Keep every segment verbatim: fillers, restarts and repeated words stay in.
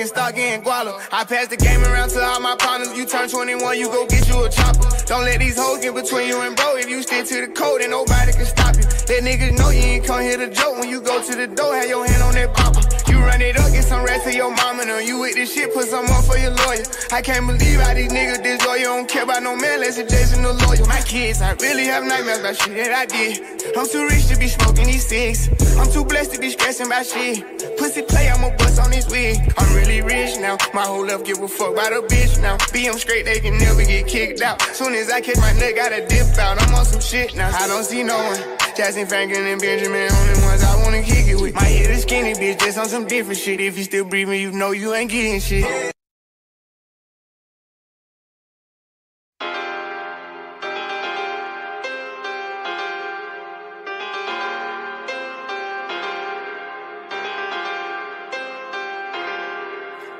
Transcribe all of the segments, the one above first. and start getting guala. I pass the game around to all my partners. You turn twenty-one, you go get you a chopper. Don't let these hoes get between you and bro. If you stick to the code, then nobody can stop you. Let niggas know you ain't come here to joke. When you go to the door, have your hand on that popper. You run it up, get some rest for your mama. Now you with this shit, put some up for your lawyer. I can't believe how these niggas disloyal. Don't care about no man, less Jason the lawyer. My kids, I really have nightmares about shit that I did. I'm too rich to be smoking these sticks. I'm too blessed to be stressing about shit. Pussy play, I'ma bust on this wig. I'm really rich now. My whole life give a fuck about a bitch now. Be them straight, they can never get kicked out. Soon as I catch my nut, gotta dip out. I'm on some shit now. I don't see no one. Jackson, Franklin, and Benjamin, only ones I wanna kick it with. My head is skinny, bitch, just on some different shit. If you still breathing, you know you ain't getting shit.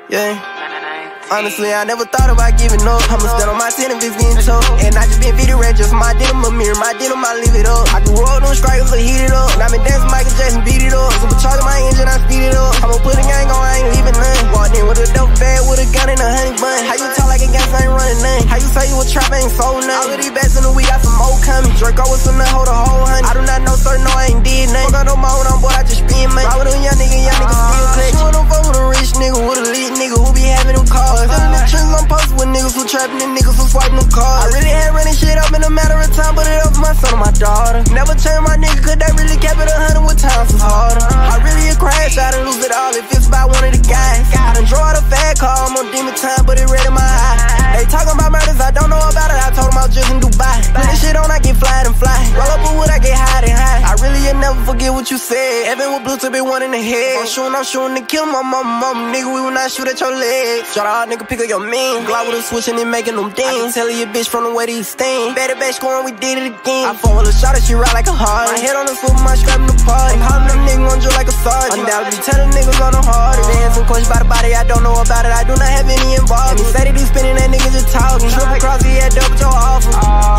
Yeah. Honestly, I never thought about giving up. I'm going to stand on my ten if it's getting tough. And I just been video red, just my denim, my mirror, my denim, I leave it up. I can roll them strikers, I heat it up. And I been dancing Michael Jackson, beat it up. Supercharging my engine, I speed it up. I'ma put a gang on, I ain't leaving none. Walked in with a dope bag, with a gun and a honey bun. How you talk like a gangster ain't running none? How you say you a trap, ain't sold none? All of these bats in the week, got some old coming. Draco with some nut, hold a whole honey. I do not know, sir, no, I ain't did nothing. Fuck on no more, on board, I just spin money. Why with a young nigga, young nigga still touch? You don't fuck with a rich nigga, with a lit nigga who be having them cars. I'm in the trenches, I'm posted with niggas who trapping and niggas who swiping them cars. I really had running shit up in a matter of time, but it up for my son and my daughter. Never change my nigga, cause they really kept it a hundred with times was harder. I really a crash, I done lose it all, it fits by one of the guys. I done draw the fat car, I'm on demon time, but it red in my eye. They talking about murders, I don't know about it, I told them I was just in Dubai. Put this shit on, I get fly and fly. Roll up a wood, I get high and high. I really will never forget what you said. Evan with Bluetooth, be one in the head. I'm shooting, I'm shooting to kill my mama, mama. Nigga, we will not shoot at your legs. Shot all nigga, pick up your man. Glock with a switch and then making them dance. Tell your bitch from the way they stand. Better back scoring, we did it again. I phone with a shot and she ride like a hard. My head on the foot, my strap in the party. I'm hopping them niggas on you like a sergeant. Undoubtedly telling niggas on the hard. Dancing coach by the body, I don't know about it. I do not have any involvement. And he said that he spinning, that nigga just talking. Triple cross, he had double your offer.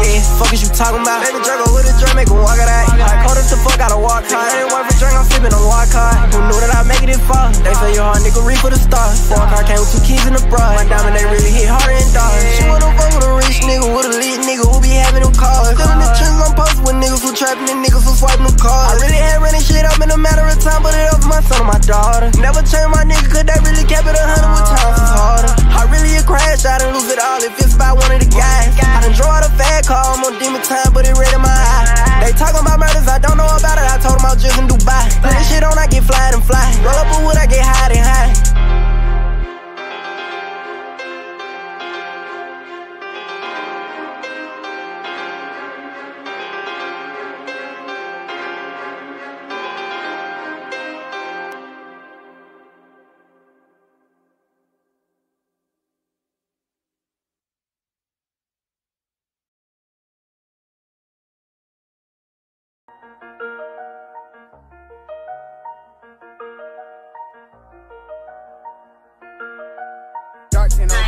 Yeah, fuck is you talking about? Baby drug go with a drug, make him walk it out. I called up to fuck out a walk hard. I ain't worth a drink, I'm flipping a walk hard. Who knew that I'd make it this far? They say your hard nigga reap for the stars. Four car came with two keys in the bra. My diamond, they really hit harder and darker. She wanna fuck with a rich nigga, with a lit nigga who be having them cars. Still in the trenches, I'm posted with niggas who trapping and niggas who swiping them cars. I really had running shit up in a matter of time, but it up for my son and my daughter. Never change my nigga, cause they really kept it a hundred with times was harder. I really a crash, I done lose it all, it fits by one of the guys. I done draw the fat car, I'm on demon time, but it red in my eye. They talking about murders, I don't know about it, I told them I was just in Dubai. Put this shit on, I get fly and fly. Roll up a wood, I get high and high. On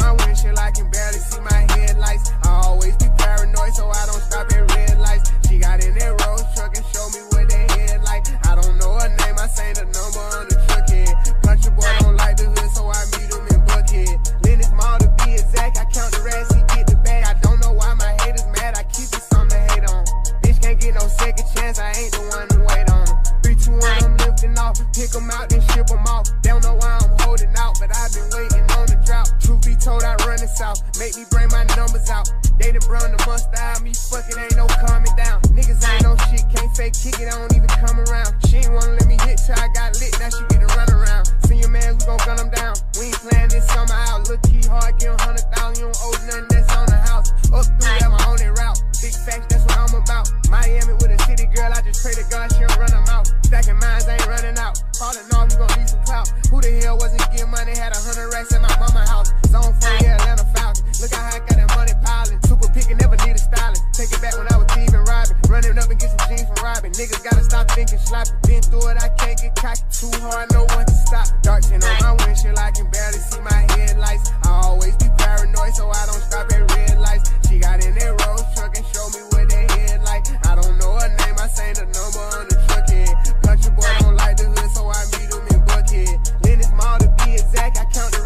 my windshield, I can barely see my headlights. I always be paranoid, so I don't stop at red lights. She got in that road truck and showed me what they head like. I don't know her name, I say the number on the truck head. Country boy don't like the hood, so I meet him in Buckhead. Lennox Mall to be exact, I count the rest, he get the bag. I don't know why my haters mad, I keep it something to hate on. Bitch can't get no second chance, I ain't the one to wait on. three, two, one, I'm lifting off, pick them out then ship them off. They don't know why I'm holding out, but I've been waiting on the drought. Be told I run this out, make me bring my numbers out. They done brung the must out me, fuck it, ain't no coming down. Niggas ain't no shit, can't fake kick it, I don't even come around. She ain't wanna let me hit till I got lit, now she get to run around. Senior man, we gon' gun them down. We ain't playing this summer out. Look, key hard, give them a hundred thousand, you don't owe nothing that's on the house. Up through that, my only route. Big facts, that's what I'm about. Miami with a city girl, I just pray to God she don't run them out. Stacking mines ain't running out. Falling off, you gon' need some clout. Who the hell wasn't getting money, had a hundred racks in my mama house. Zone four, yeah, Atlanta Falcons. Look how I got that money piling. Super pickin', never need a stylist. Take it back when I was thieving, robbing. Running up and get some jeans from robbing. Niggas gotta stop thinking sloppy. Been through it, I can't get cocky. Too hard, no one can stop. Dark shit on my windshield, I can barely see my headlights. I always be paranoid, so I don't stop at red lights. She got in that road truck and showed me what they head like. I don't know her name, I say the number on the truck head. Country boy don't like the hood, so I meet him in Buckhead. Lennox Mall to be exact, I count the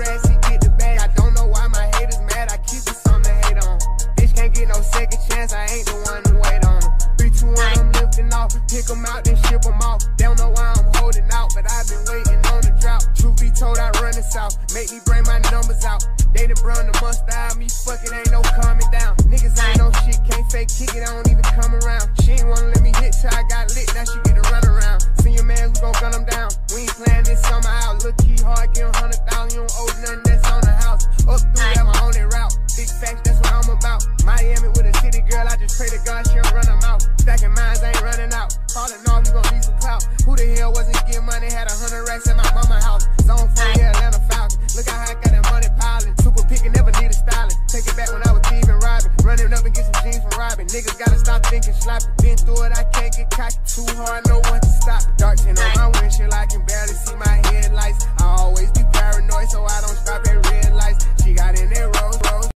out. Make me bring my numbers out. They done brung the must-eye me. Fuck it, ain't no coming down. Niggas ain't no shit, can't fake kick it, I don't even come around. She ain't wanna let me hit till I got lit, now she get a run around. Senior man, we gon' gun them down. We ain't playing this summer out. Look, key hard, get a hundred thousand, you don't owe nothing that's on the house. Up through that, my only route. Big facts, that's what I'm about. Miami with a city girl, I just pray to God she don't run them out. Stacking mines ain't running out. Falling off, you gon' need some clout. Who the hell wasn't getting money, had a hundred racks in my mama house. Zone four, yeah, Atlanta Falcon. Look how I got that money piling. Super pickin', never need a stylist. Take it back when I was thieving, robbing. Running up and get some jeans from robbing. Niggas gotta stop thinking sloppy. Been through it, I can't get cocky. Too hard, know when to stop. Dark tin on my windshield, I can barely see my headlights. I always be paranoid, so I don't stop at red lights. She got in there, Rolls Royce.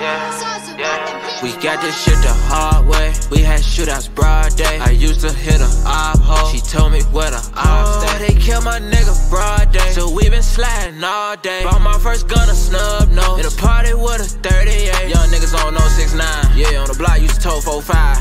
Yeah, yeah. We got this shit the hard way. We had shootouts broad day. I used to hit a odd hoe. She told me where the odd stay. They killed my nigga broad day. So we been sliding all day. Bought my first gun, a snub nose. At a party with a thirty-eight. Young niggas on oh six nine. Yeah, on the block used to tow four five.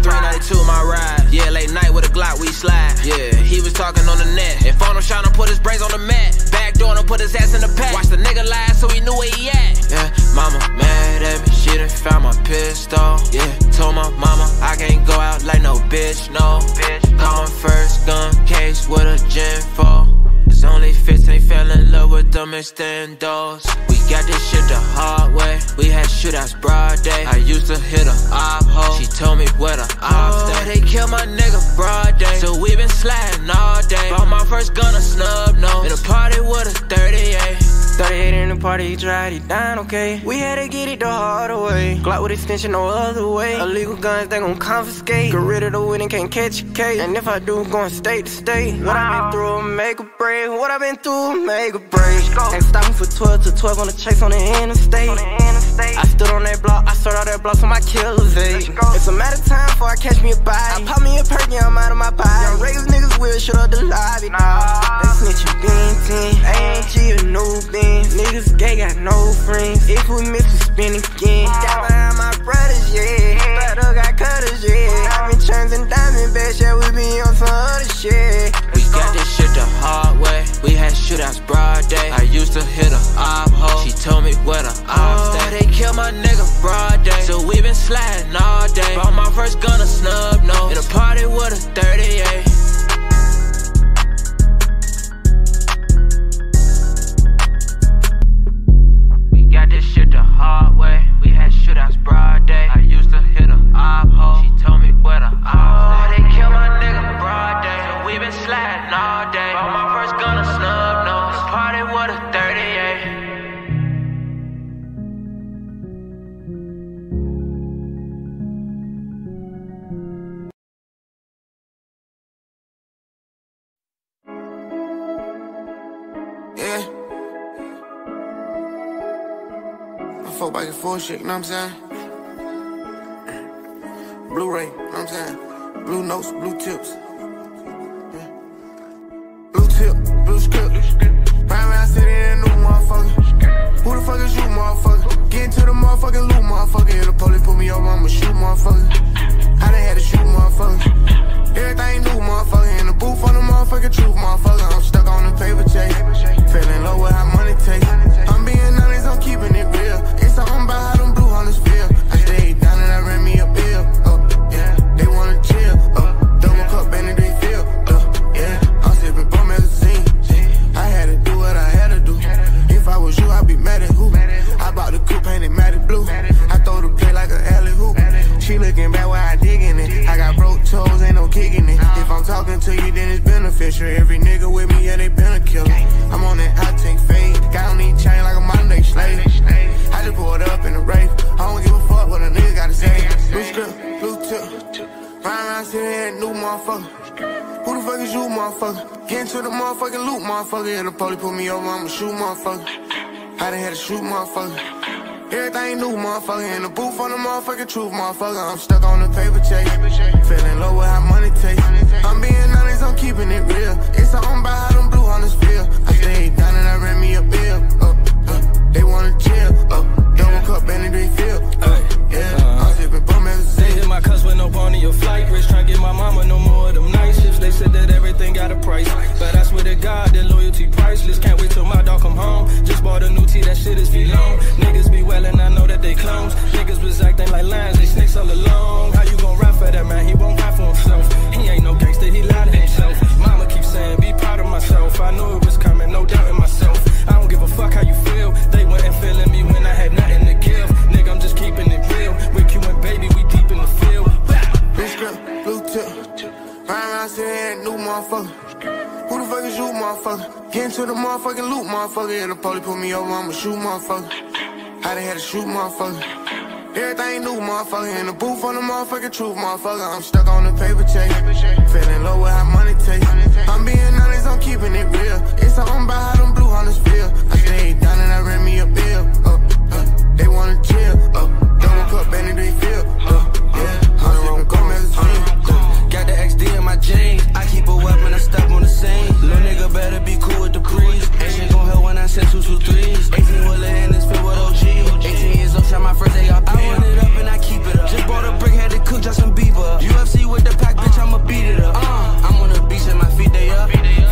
three ninety-two my ride. Yeah, late night with a Glock we slide. Yeah, he was talking on the net. If on him shot him, put his brains on the mat. Back door him, put his ass in the pack. Watch the nigga lie so he knew where he at. Yeah, mama mad at me. She done found my pistol. Yeah, told my mama I can't go out like no bitch, no bitch. Gone first gun case with a gin for. It's only fifteen, fell in love with them extendos. We got this shit the hard way. We had shootouts broad day. I used to hit a op hoe. She told me where the ops stay. They killed my nigga broad day. So we been sliding all day. Bought my first gun, a snub nose. In a party with a thirty-eight. thirty-eight in the party, he tried, he dying, okay. We had to get it the hard way. Glock with extension, no other way. Illegal guns, they gon' confiscate. Get rid of the winning, can't catch a case. And if I do, goin' state to state. What I been through, make a break. What I been through, make a break. Ain't stopping for twelve to twelve on the chase on the interstate. I stood on that block, I started out that block, so my killers ate. It's a matter of time before I catch me a body. I pop me a perk, yeah, I'm out of my body. Young regulars niggas will shut up the lobby. Nah, they snitchin' bean ten. A M G a new bean. Niggas gay, got no friends. If we miss, we spin again. Got behind my brothers, yeah. Brother got cutters, yeah. Diamond chains and diamond bags, yeah. We be on some other shit. We got this shit the hard way. We had shootouts broad day. I used to hit a op hoe. She told me where the ops stay. They killed my nigga broad day. So we been sliding all day. Bought my first gun, a snub nose. In a party with a thirty-eight. Hard way, we had shootouts broad day. I used to hit a op hoe. She told me where the ops stay. They killed my nigga broad day. So we been sliding all day. Bought my first gun, a snub nose. Party with a four back and forth shit, you know what I'm saying? Blu-ray, you know what I'm saying? Blue notes, blue tips. Yeah. Blue tip, blue script. Ride around city in a new motherfucker. Who the fuck is you, motherfucker? Get into the motherfucking loop, motherfucker. If the police put me over, I'ma shoot, motherfucker. I done had to shoot, motherfucker. Everything new, motherfucker. In the booth on the motherfucking truth, motherfucker. I'm stuck on the paper chase. Feeling low with how money takes. I'm being honest, I'm keeping it real. Something about how them blue hunters feel. I stayed down and I ran me a bill. Uh, yeah, they wanna chill. Uh, double cup and they feel. Uh, yeah, I'm sipping bum magazine. I had to do what I had to do. If I was you, I'd be mad at who? I bought the coupe painted matted blue. I throw the play like an alley hoop. She looking back while I digging it. I got broke toes, ain't no kicking it. If I'm talking to you, then it's beneficial. Every nigga with me, yeah, they been a killer. I'm on that hot take fade. Got on these chain like a Monday slave. I just pulled up in the race. I don't give a fuck what a nigga gotta say. Blue script, blue tip. Ride around city and new motherfucker. Who the fuck is you, motherfucker? Get into the motherfucking loop, motherfucker. If the police put me over, I'ma shoot, motherfucker. I done had to shoot, motherfucker. Everything new, motherfucker. In the booth on the motherfucking truth, motherfucker. I'm stuck on the paper chase. Feeling low with how money takes. I'm being honest, I'm keeping it real. It's something about how them blue hunters feel. I stayed down and I ran me a bill. Uh, uh, they wanna chill. Uh, double cup. speechless, can't wait till my dog come home. Just bought a new tee, that shit is feet long. Niggas be wellin', I know that they clones. Niggas was acting like lions, they snakes all alone. How you gon' ride for that man? He won't ride for himself. He ain't no gangster, he lied to himself. Mama keeps saying, be proud of myself. I knew it was coming, no doubt in myself. I don't give a fuck how you feel. They went and feeling me when I had nothing to give. Nigga, I'm just keeping it real. With you and baby, we deep in the field. Blue script, blue tip. Ryan around city, ain't new motherfucker. Who the fuck is you, motherfucker? Get into the motherfucking loop, motherfucker. If the police put me over, I'ma shoot, motherfucker. I done had to shoot, motherfucker. Everything new, motherfucker. In the booth on the motherfucking truth, motherfucker. I'm stuck on the paper chase. Feeling low with how money takes. I'm being honest, I'm keeping it real. It's something about how them blue hunters feel. I stayed down and I ran me a bill. Uh, uh, they wanna chill. Uh, double cup, and they feel. Uh, yeah, I don't come as a team. Got the X D in my jeans. I keep a weapon, I step on the scene. Lil nigga better be cool with the crease. Asian gon' help when I send two, two, threes. eighteen with a hand is filled with O G. eighteen years old, shot my first day up. I want it up and I keep it up. Just bought a brick, had to cook, drop some beef up. U F C with the pack, bitch, I'ma beat it up. Uh, I'm on the beach and my feet they up.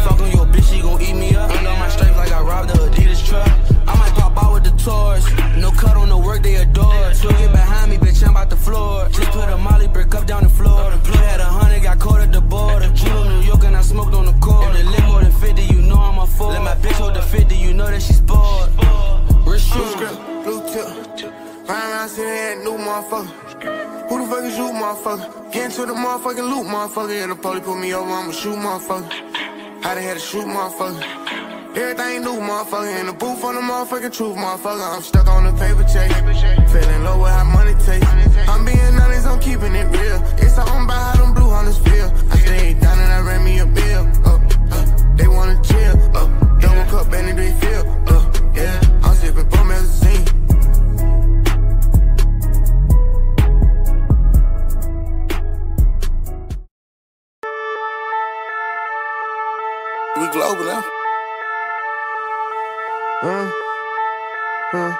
Fuck on your bitch, she gon' eat me up. Ain't on my stripes like I robbed the Adidas truck. I might pop out with the Taurus. No cut on the work, they adore. So get behind me, bitch, I'm about to floor. Just put a molly brick up down the floor. The blue had a hundred, got caught at the border. Drew New York and I smoked on the court. If they live more than fifty, you know I'm a fool. Let my bitch hold the fifty, you know that she's bored. Rich shoes, blue tip. Ryan around city, ain't new motherfucker. Who the fuck is you, motherfucker? Get into the motherfucking loop, motherfucker. If the police put me over, I'ma shoot, motherfucker. I done had to shoot, motherfucker. Everything new, motherfucker. In the booth on the motherfucking truth, motherfucker. I'm stuck on the paper chase. Feeling low with how money takes. I'm being honest, I'm keeping it real. It's something about how them blue hunters feel. I stayed down and I ran me a bill. Uh, uh, they wanna chill. Uh, double cup and they feel. Uh, yeah, I'm sipping bum as a scene. We global now. Uh, uh,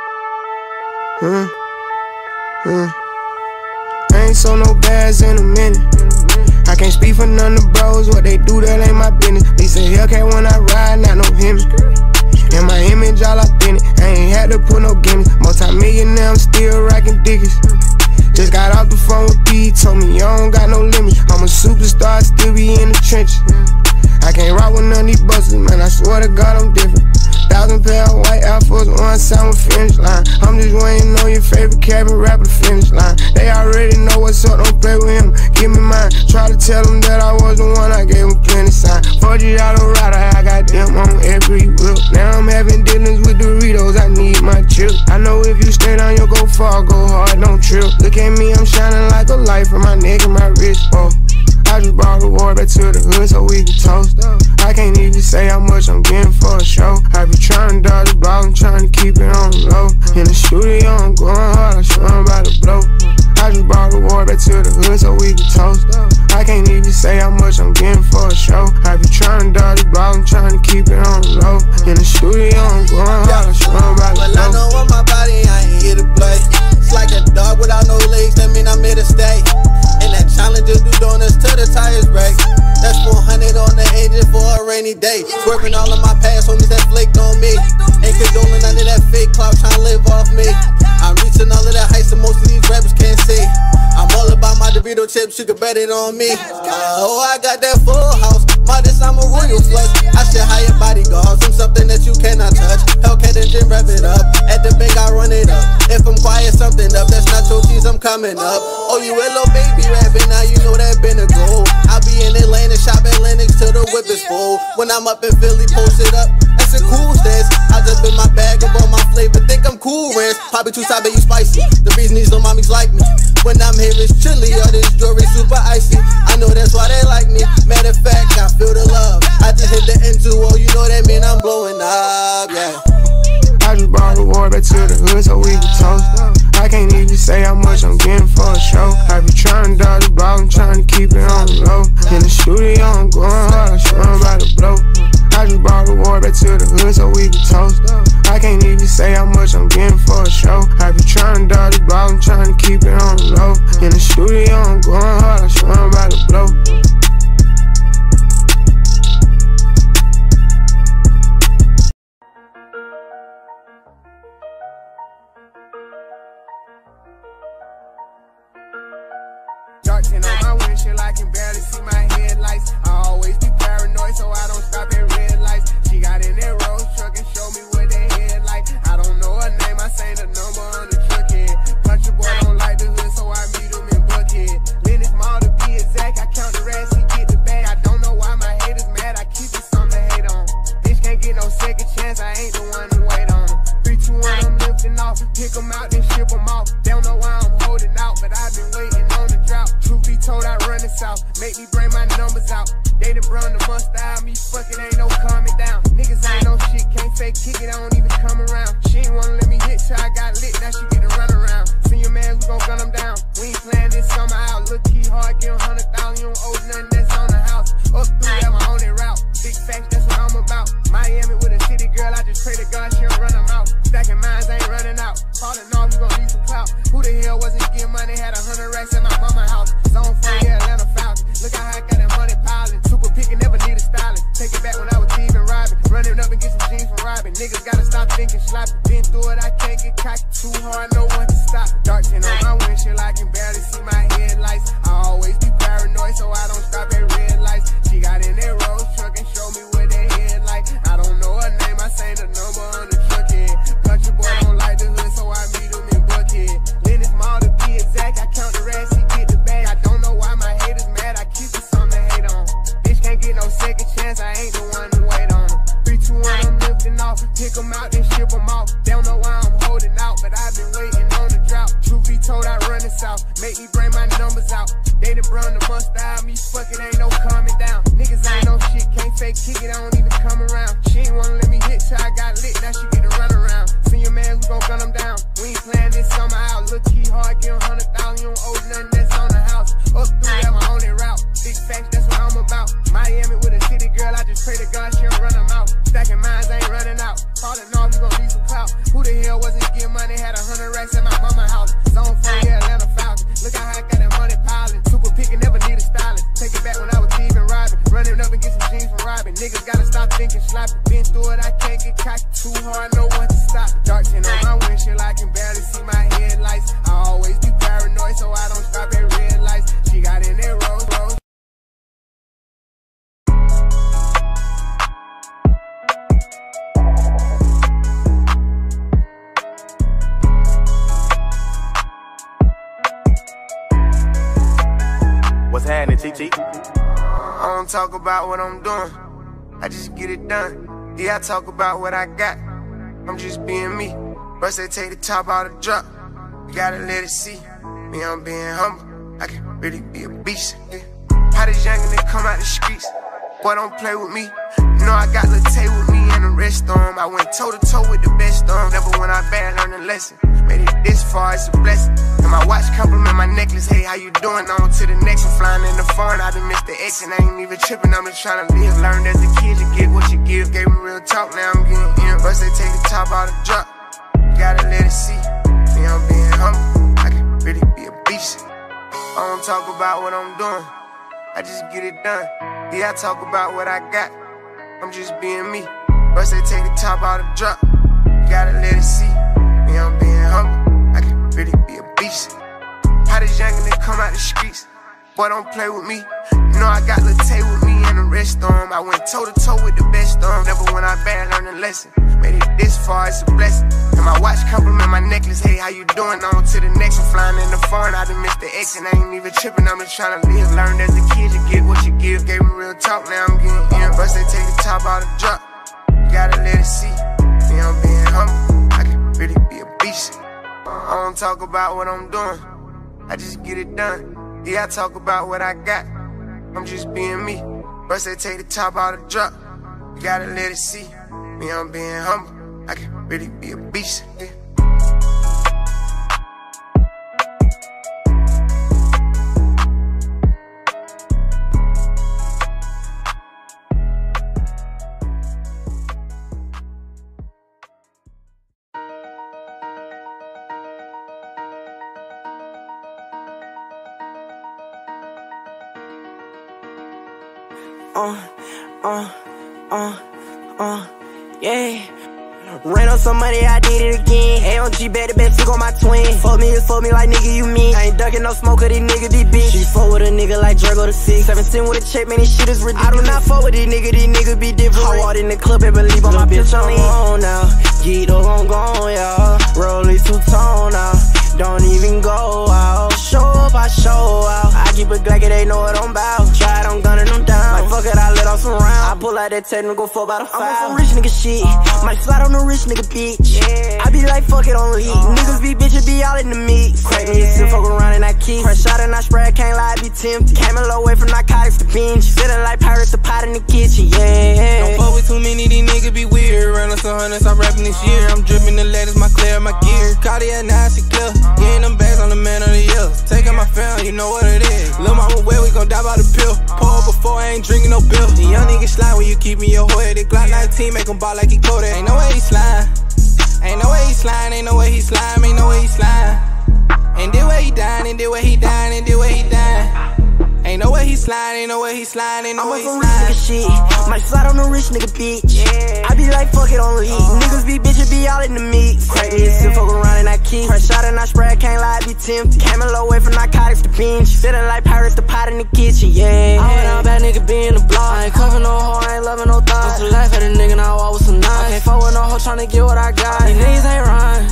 uh, uh. I ain't sold no bags in a minute. I can't speak for none of the bros. What they do, that ain't my business. Lisa Hellcat when I ride, not no hemming. And my image all authentic. I ain't had to put no gimmicks. Multi-millionaire, I'm still rocking diggers. Just got off the phone with B, told me I don't got no limit. I'm a superstar, still be in the trenches. I can't rock with none of these buses, man. I swear to God, I'm different. Thousand pair of white outfits, one sound with finish line. I'm just waiting on your favorite cabin rapper to finish line. They already know what's up, don't play with him, give me mine. Try to tell them that I was the one, I gave him plenty sign. forty dollar rider, I got them on every whip. Now I'm having dealings with Doritos, I need my chip. I know if you stay down, you'll go far, go hard, don't trip. Look at me, I'm shining like a light from my neck and my wrist, oh. I just brought reward back to the hood so we can toast. I can't even say how much I'm getting for a show. I be trying to dodge the ball, I'm trying to keep it on the low. In the studio, I'm going hard, I swear I'm about to blow. I just brought reward back to the hood so we can toast. I can't even say how much I'm getting for a show. I be trying to dodge the ball, I'm trying to keep it on the low. In the studio, I'm going hard, I swear I'm about to blow. Well, I know on my body, I ain't here to play. It's like a dog without no legs, that mean I'm here to stay. And that challenges do donuts till the tires break. That's four hundred on the engine for a rainy day. Swerving all of my past homies that flaked on me. Ain't condoling none of that fake clout, trying to live off me. I'm reaching all of that heights that most of these rappers can't see. I'm all about my Dorito chips, you can bet it on me. uh, Oh, I got that full house, my this I'm a royal flush. I should hire bodyguards, I'm something that you cannot touch. Hellcat engine, rev it up, at the bank I run it up. If I'm quiet, something up, that's not your cheese, I'm coming up. Oh, you a little baby rapping, now you know that been a goal. I be in Atlanta, shop at Lennox till the whip is full. When I'm up in Philly, post it up, that's a cool stance. I just been my bag up on my flavor, think I'm cool ranch. Poppy too sour, you spicy, the reason these little mommies like me. When I'm here it's chilly, all this jewelry super icy. I know that's why they like me, matter of fact, I feel the love. I just hit the N two O, you know that mean I'm blowing up, yeah. I just brought reward back to the hood so we can toast. I can't even say how much I'm getting for a show. I be trying to dodge the ball, I'm trying to keep it on the low. In the studio, I'm going hard, I swear I'm about to blow. I just brought reward back to the hood so we can toast. I can't even say how much I'm getting for a show. I be trying to dodge the ball, I'm trying to keep it on the low. In the studio, I'm going hard, I swear I'm about to blow. watching on my windshield, I can barely see my headlights. I always be paranoid, so I don't stop at red lights. She got in that road truck and showed me what they head like. I don't know her name, I sang the number on the truck head. Country boy don't like the hood, so I meet him in Buckhead. Lennox Mall to be exact, I count the rats, he get the bag. I don't know why my haters mad, I keep it something to hate on. Bitch can't get no second chance, I ain't the one to wait on. three, two, one, I'm lifting off, pick them out, then ship them off. They don't know why I'm holding out, but I've been waiting. Truth be told, I run the south. Make me bring my numbers out. They done run the must out me. Fuck it, ain't no coming down. Niggas ain't no shit, can't fake kick it. I don't even come around. She ain't wanna let me hit till I got lit. Now she get to run around. Senior man, we gon' gun them down. We ain't playing this summer out. Look, he hard, get a hundred thousand. You don't owe nothing that's on the house. Up through that, my only route. Big facts, that's what I'm about. Miami with a city girl, I just pray to God she don't run them out. Stacking mines ain't running out. Falling off, you gon' need some clout. Who the hell wasn't getting money? Had a hundred racks in my mama house. Zone four, yeah, Atlanta Falcons. Look how I got that money piling. Super pickin', never need a stylist. Take it back when I was thieving, robbing. Running up and get some jeans from robbing. Niggas gotta stop thinking sloppy. Been through it, I can't get cocky. Too hard, no one can stop. Dark tin on my windshield, I can barely see my headlights. I always be paranoid, so I don't stop at red lights. She got in that road truck and showed me what they head like. I don't know her name, I sang the number on the truck head. Country boy don't like the hood, so I meet him in Buckhead. Lennox Mall to be exact, I count the rats, he get the bag. I don't know why my haters mad, I keep it something to hate on. Bitch can't get no second chance, I ain't the one to wait on. three, two, one, I'm lifting off, pick them out, then ship them off. They don't know why I'm holding out, but I've been waiting on the drought. Truth be told, I run the south, make me bring my numbers out. They done run the must out me, fuck it, ain't no coming down. Niggas ain't no shit, can't fake kick it, I don't even come around. She ain't wanna let me hit till I got lit, now she get to run around. Senior man, we gon' gun them down. We ain't playing this summer out. Look, he hard, get a hundred thousand, you don't owe nothing that's on the house. Up through that, my only route. Big facts, that's what I'm about. Miami with a city girl, I just pray to God she don't run them out. Stacking mines ain't running out. Falling off, you gon' need some clout. Who the hell wasn't getting money? Had a hundred racks in my mama house. Zone four, yeah, Atlanta Falcons. Look how I got that money piling. Super pickin', never need a stylist. Take it back when I was thieving, robbing. Running up and get some jeans from robbing. Niggas gotta stop thinking sloppy. Been through it, I can't get cocky. Too hard, no one to stop. Dark tin on my windshield, I can barely see my headlights. I always be paranoid, so I don't stop at red lights. She got in that road, road. What's happening, T T? I don't talk about what I'm doing, I just get it done. Yeah, I talk about what I got, I'm just being me. First they take the top out of the drop, you gotta let it see. Me, I'm being humble, I can really be a beast. Yeah. How this youngin' they come out the streets? Boy, don't play with me. You know I got Lil Tjay with me in the rest of 'em. I went toe-to-toe with the best of 'em. Never when I bad, learned a lesson. Made it this far, it's a blessing. And my watch compliment my necklace. Hey, how you doing? On to the next one. Flying in the foreign, I done missed the exit. I ain't even tripping, I'm just trying to live. Learned as a kid, you get what you give. Gave me real talk, now I'm getting in. First they take the top out of the drop, you gotta let it see. Me, I'm being humble, I can really be a beast. I don't talk about what I'm doing, I just get it done. Yeah, I talk about what I got, I'm just being me. First they take the top out of the drop, you gotta let it see. Me, I'm being humble, I can really be a beast. How this youngin' they come out the streets? Boy, don't play with me. You know I got Lil Tjay with me in the rest of 'em. I went toe-to-toe with the best of 'em. Never when I bad, learned a lesson. Made it this far, it's a blessing. And my watch compliment my necklace. Hey, how you doing? On to the next one. Flying in the foreign, I done missed the exit. I ain't even tripping, I'm just trying to live. Learned as a kid, you get what you give. Gave me real talk, now I'm getting in. First they take the top out of the drop, you gotta let it see. Me, I'm being humble, I can really be a beast. I don't talk about what I'm doing, I just get it done. Yeah, I talk about what I got, I'm just being me. First they take the top out of the drop, you gotta let it see. Me, I'm being humble, I can really be a beast. Yeah. Uh, uh, uh, uh, yeah. Ran up some money, I did it again. A M G bad, the best took on my twin. Fuck me, just fuck me like nigga, you mean. I ain't ducking no smoke of these niggas, these bitch. She fuck with a nigga like Drago the six. seventeen with a check, man, this shit is ridiculous. I do not fuck with these niggas, these niggas be different. I walked in the club and believe on my bitch, I'm on now. Get up, I'm gone, y'all. Rollie two-tone now. Don't even go out. Show up, I show out. I keep a Glock, they know what I'm about. Try it, I'm gunning them down. Like fuck it, I let off some rounds. I pull out that technical four by the five. I'm on some rich nigga shit. Uh-huh. Might slide on the rich nigga bitch. Yeah. I be like fuck it, on leak. Uh-huh. Niggas be bitches, be all in the mix. Crack me, yeah. Sit fuck around and I kick. Crash shot and I spray, I can't lie, I be tempted. Came a low way from narcotics to binge. Feeling like pirates, the pot in the kitchen. Yeah. Don't fuck with too many, these niggas be weird. Round up some hundreds, I'm rapping this year. I'm dripping the latest, my clear, my gear. Caught it at nine, she clear. Getting them bags on the man of the year. Taking my family, you know what it is. Lil mama wet, we gon' die by the pill. Pour before I ain't drinking no bill. The young nigga slime when you keep me your hood. The Glock nineteen make him ball like he coated. Ain't no way he slime. Ain't no way he slime. Ain't no way he slime. Ain't no way he slime. Ain't did way he dying. Ain't did way he dying. Ain't did way he dying. Ain't no way he slide, ain't no way he slide, ain't no I'm way he slide. I'm on some rich nigga shit, uh-huh. Might slide on the rich nigga bitch. Yeah. I be like fuck it on leak, uh-huh. Niggas be bitches be all in the mix. Crack me, yeah. Sit fuck around and I kick. Crash shot and I spray, I can't lie, I be tempted. Came a low way from narcotics to binge. Feeling like pirates, the pot in the kitchen, yeah. I went out bad nigga be in the block. I ain't cuffin' no hoe, I ain't loving no thought. Used to laugh at a nigga, now I walk with some knives. I can't fuck with no hoe, tryna get what I got. These niggas ain't rhyme,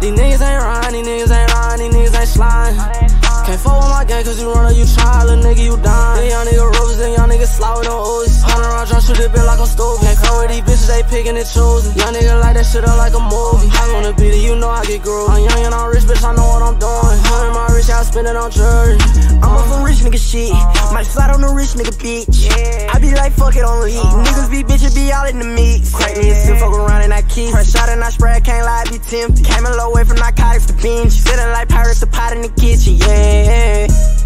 these niggas ain't rhyme, these niggas ain't rhyme, these niggas ain't slime. Can't fuck with my gang cause you run or you try, little nigga you dying. Then y'all nigga rovers, then y'all nigga slide with no Uzi. Hundred round drop, shoot it bit like I'm stupid. Can't come with these bitches, they picking and choosing. Young nigga like that shit up like a movie. I wanna be the, you know I get groovy. I'm young and I'm rich, bitch, I know what I'm doing. Hundred my rich, I spend it on jewelry. I'm on some rich nigga shit, might slide on the rich nigga bitch. I be like fuck it on leak, niggas be bitches be all in the mix. Crack me, sit fuck around and I kick. Crash shot and I spray, I can't lie, I be tempted. Came a low way from narcotics to binge. Feeling like pirates, the pot in the kitchen, yeah. Yeah.